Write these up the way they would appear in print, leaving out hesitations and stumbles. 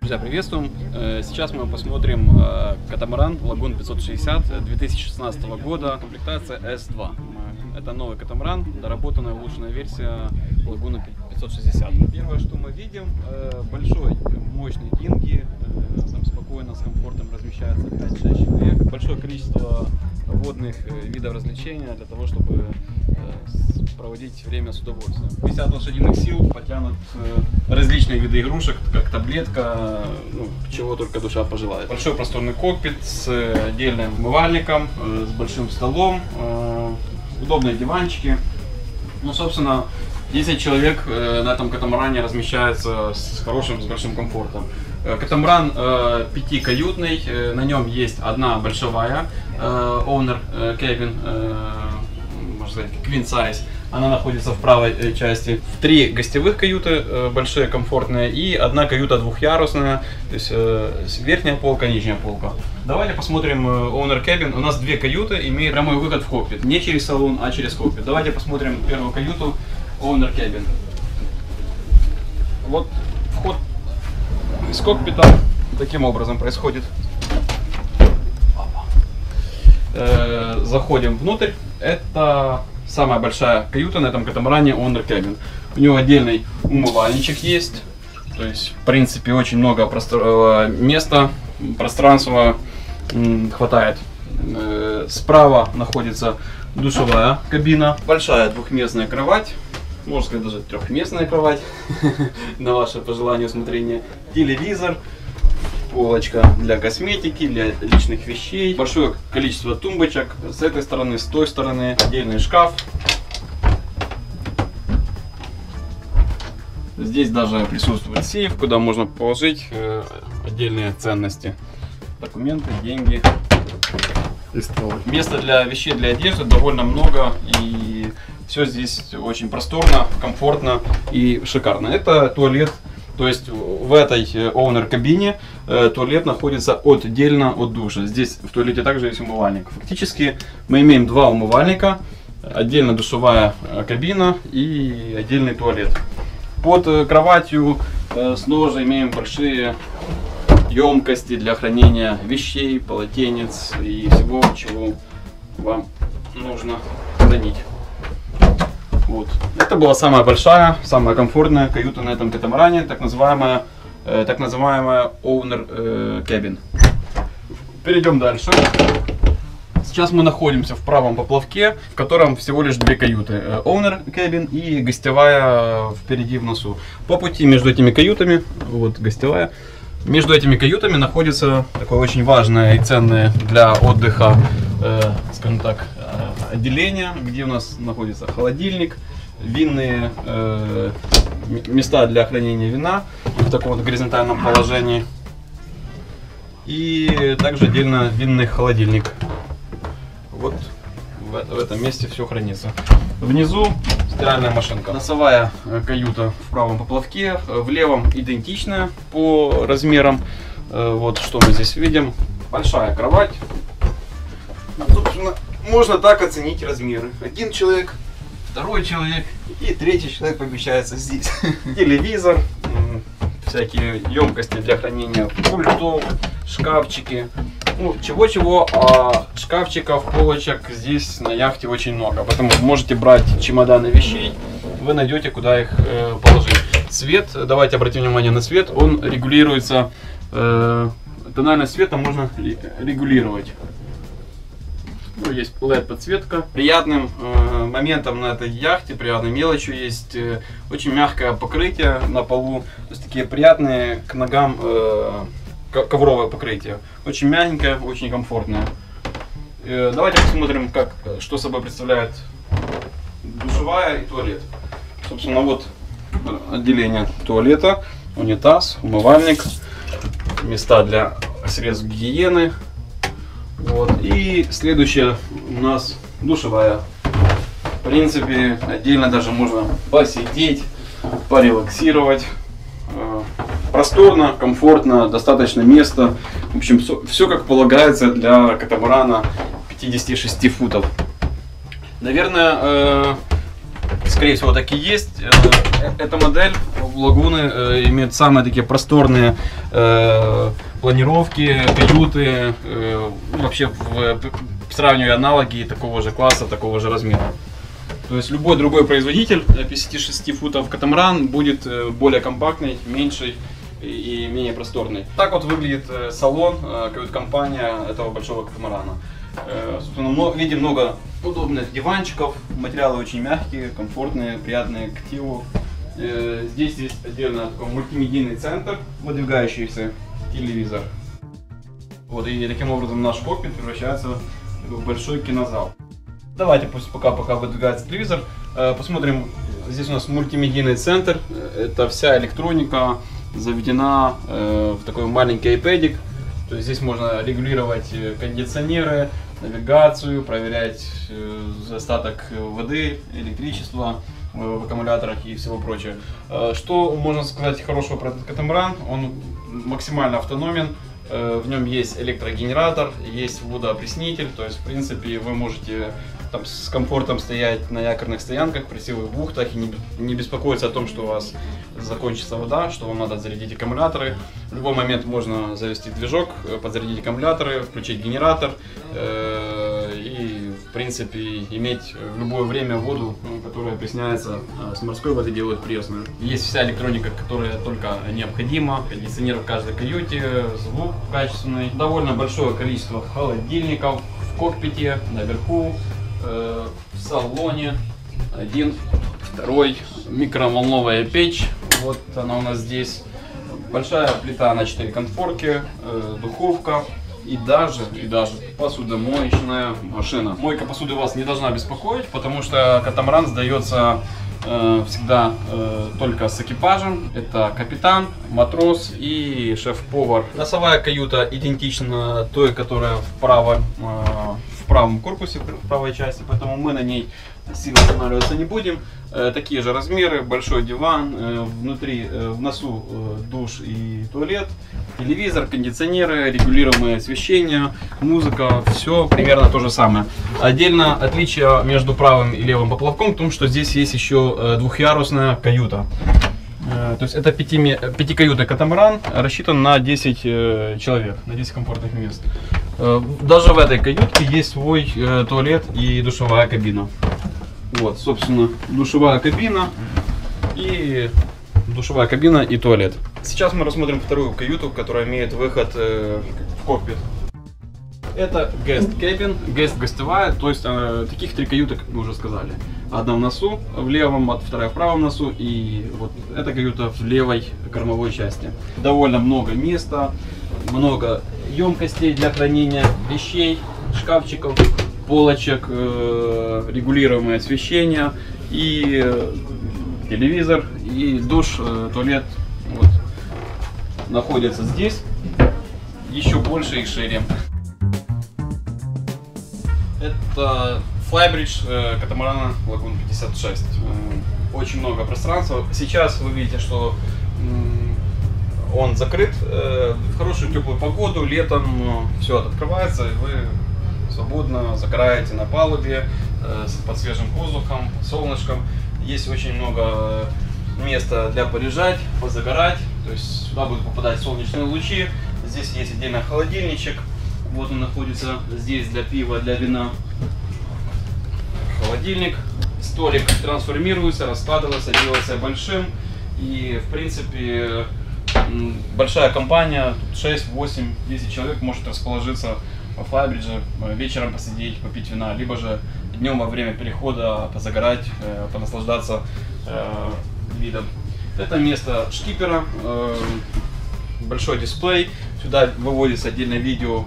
Друзья, приветствуем! Сейчас мы посмотрим катамаран Lagoon 560 2016 года, комплектация S2. Это новый катамаран, доработанная улучшенная версия Lagoon 560. Первое, что мы видим, большой мощный динги, там спокойно, с комфортом размещается 5-6 человек. Большое количество водных видов развлечения для того, чтобы проводить время с удовольствием. 50 лошадиных сил потянут различные виды игрушек, как таблетка, чего только душа пожелает. Большой просторный кокпит с отдельным умывальником, с большим столом, удобные диванчики. Собственно, 10 человек на этом катамаране размещается с большим комфортом. Катамаран 5-каютный, на нем есть одна большая Owner Cabin, Queen Size, она находится в правой части. 3 гостевых каюты, большие, комфортные, и одна каюта двухъярусная, то есть верхняя полка, нижняя полка. Давайте посмотрим Owner Cabin. У нас 2 каюты, имеет прямой выход в кокпит, не через салон, а через кокпит. Давайте посмотрим первую каюту Owner Cabin. Вот вход из кокпита таким образом происходит. Заходим внутрь. Это самая большая каюта на этом катамаране Owner Cabin. У него отдельный умывальничек есть. То есть, в принципе, очень много места, пространства хватает. Справа находится душевая кабина. Большая двухместная кровать. Можно сказать, даже трехместная кровать. На ваше пожелание, усмотрение. Телевизор. Полочка для косметики, для личных вещей. Большое количество тумбочек с этой стороны, с той стороны. Отдельный шкаф. Здесь даже присутствует сейф, куда можно положить отдельные ценности. Документы, деньги. Места для вещей, для одежды довольно много. И все здесь очень просторно, комфортно и шикарно. Это туалет. То есть в этой Owner кабине туалет находится отдельно от душа. Здесь в туалете также есть умывальник. Фактически мы имеем 2 умывальника, отдельно душевая кабина и отдельный туалет. Под кроватью снова же имеем большие емкости для хранения вещей, полотенец и всего, чего вам нужно хранить. Вот. Это была самая большая, самая комфортная каюта на этом катамаране, так называемая Owner Cabin. Перейдем дальше. Сейчас мы находимся в правом поплавке, в котором всего лишь 2 каюты. Owner Cabin и гостевая впереди в носу. По пути между этими каютами, вот гостевая, между этими каютами находится такое очень важное и ценное для отдыха, скажем так, отделение, где у нас находится холодильник, винные места для хранения вина в таком вот горизонтальном положении, и также отдельно винный холодильник. Вот в этом месте все хранится. Внизу стиральная машинка. Носовая каюта в правом поплавке, в левом идентичная по размерам. Вот что мы здесь видим. Большая кровать. Собственно, можно так оценить размеры. 1 человек, 2 человек и 3 человек помещается здесь. Телевизор, всякие емкости для хранения пультов, шкафчики. Чего-чего, а шкафчиков, полочек здесь на яхте очень много. Поэтому можете брать чемоданы вещей, вы найдете, куда их положить. Цвет, давайте обратим внимание на цвет, он регулируется, тональность цвета можно регулировать. Есть LED-подсветка. Приятным моментом на этой яхте, приятной мелочью есть очень мягкое покрытие на полу. То есть такие приятные к ногам ковровое покрытие. Очень мягенькое, очень комфортное. Давайте посмотрим, что собой представляет душевая и туалет. Собственно, вот отделение туалета, унитаз, умывальник, места для средств гигиены. Вот. И следующая у нас душевая. В принципе, отдельно даже можно посидеть, порелаксировать. Просторно, комфортно, достаточно места. В общем, все как полагается для катамарана 56 футов. Наверное, скорее всего, так и есть. Эта модель Лагуны имеет самые такие просторные планировки, каюты, вообще сравнивая аналоги такого же класса, такого же размера. То есть любой другой производитель 56 футов катамаран будет более компактный, меньший и менее просторный. Так вот выглядит салон, кают-компания этого большого катамарана. Видим много удобных диванчиков, материалы очень мягкие, комфортные, приятные к телу. Здесь есть отдельно такой мультимедийный центр, выдвигающийся телевизор. Вот, и таким образом наш кокпит превращается в большой кинозал. Давайте пусть пока выдвигается телевизор, посмотрим. Здесь у нас мультимедийный центр, это вся электроника заведена в такой маленький iPad-ик. То есть здесь можно регулировать кондиционеры, навигацию, проверять остаток воды, электричества в аккумуляторах и всего прочего. Что можно сказать хорошего про этот катамаран? Он максимально автономен, в нем есть электрогенератор, есть водоопреснитель, то есть в принципе вы можете там с комфортом стоять на якорных стоянках, красивых бухтах и не беспокоиться о том, что у вас закончится вода, что вам надо зарядить аккумуляторы. В любой момент можно завести движок, подзарядить аккумуляторы, включить генератор и в принципе иметь в любое время воду, которая опресняется с морской воды, делают пресную. Есть вся электроника, которая только необходима, кондиционер в каждой каюте, звук качественный, довольно большое количество холодильников в кокпите, наверху, в салоне, один, второй, микроволновая печь, вот она у нас здесь, большая плита на 4 конфорки, духовка и даже посудомоечная машина. Мойка посуды вас не должна беспокоить, потому что катамаран сдается всегда только с экипажем. Это капитан, матрос и шеф-повар. Носовая каюта идентична той, которая в правом корпусе, в правой части, поэтому мы на ней сильно останавливаться не будем. Такие же размеры, большой диван, внутри, в носу душ и туалет, телевизор, кондиционеры, регулируемое освещение, музыка, все примерно то же самое. Отдельно отличие между правым и левым поплавком в том, что здесь есть еще двухъярусная каюта. То есть это пятикаютный катамаран, рассчитан на 10 человек, на 10 комфортных мест. Даже в этой каютке есть свой туалет и душевая кабина. Вот, собственно, душевая кабина и туалет. Сейчас мы рассмотрим вторую каюту, которая имеет выход в кокпит. Это guest cabin, гостевая, то есть таких 3 каюты, как мы уже сказали. Одна в носу, в левом, вторая в правом носу, и вот эта каюта в левой кормовой части. Довольно много места, много емкостей для хранения вещей, шкафчиков, полочек, регулируемое освещение, и телевизор, и душ, туалет вот, находятся здесь, еще больше и шире. Это флайбридж катамарана Lagoon 56. Очень много пространства. Сейчас вы видите, что он закрыт. В хорошую теплую погоду, летом все открывается, и вы свободно загораете на палубе, под свежим воздухом, под солнышком. Есть очень много места для полежать, позагорать. То есть сюда будут попадать солнечные лучи. Здесь есть отдельно холодильничек. Вот он находится здесь для пива, для вина. Холодильник. Столик трансформируется, раскладывается, делается большим. И в принципе большая компания, 6, 8, 10 человек может расположиться во флайбридже, вечером посидеть, попить вина, либо же днем во время перехода позагорать, понаслаждаться видом. Это место шкипера. Большой дисплей, сюда выводится отдельное видео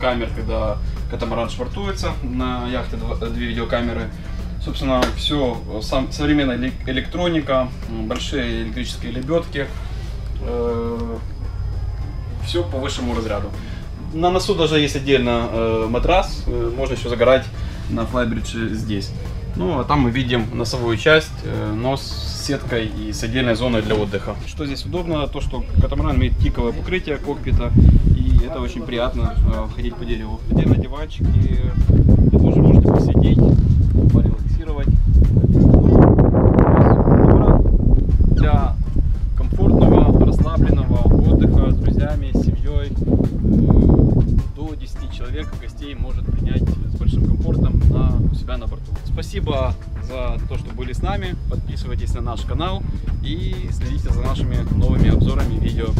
камер, когда катамаран швартуется на яхте, 2 видеокамеры. Собственно, все, современная электроника, большие электрические лебедки, все по высшему разряду. На носу даже есть отдельно матрас, можно еще загорать на флайбридже здесь. Ну, а там мы видим носовую часть, нос с сеткой и с отдельной зоной для отдыха. Что здесь удобно, то что катамаран имеет тиковое покрытие кокпита, и это очень приятно ходить по дереву. Отдельно диванчик, и вы тоже можете посидеть, порелаксировать. Катамаран человек гостей может принять с большим комфортом у себя на борту. Спасибо за то, что были с нами. Подписывайтесь на наш канал и следите за нашими новыми обзорами видео.